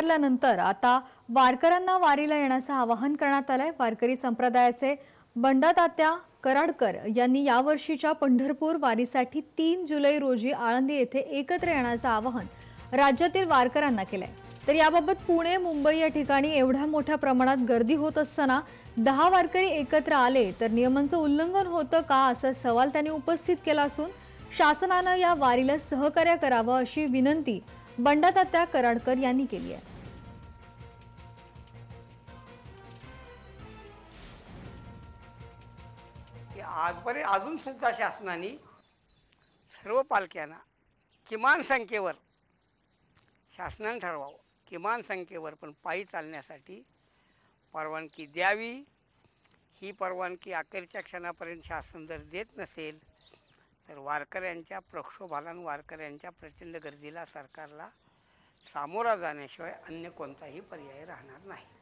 नंतर आता वारकऱ्यांना वारीला येण्याचं आवाहन करण्यात आलंय। वारकरी संप्रदायाचे बंडातात्या कराडकर यांनी यावर्षीच्या पंढरपूर वारीसाठी 3 जुलै रोजी आळंदी येथे एकत्र येण्याचं आवाहन राज्यातील वारकऱ्यांना केलंय। तर याबाबत पुणे मुंबई या ठिकाणी एवढ्या मोठ्या प्रमाणात गर्दी होत असताना 10 वारकरी एकत्र आले तर नियमांचं उल्लंघन होतं का असा सवाल त्यांनी उपस्थित केला असून शासनाने या वारीला सहकार्य करावं अशी विनंती बंडातात्या कराडकर यांनी केली आहे। आजपर्यंत अजून सुद्धा शासनाने सर्व पालख्यांना किमान संख्येवर शासनाने ठरवावं, किमान संख्येवर पण पायी चालण्यासाठी परवानगी द्यावी। ही परवानगी अखेरच्या क्षणापर्यंत शासन जर देत नसेल तर वारकऱ्यांच्या प्रक्षोभाला, वारकऱ्यांच्या प्रचंड गर्दीला सरकारला सामोरा जाण्याशिवाय अन्य कोणताही पर्याय राहणार नाही।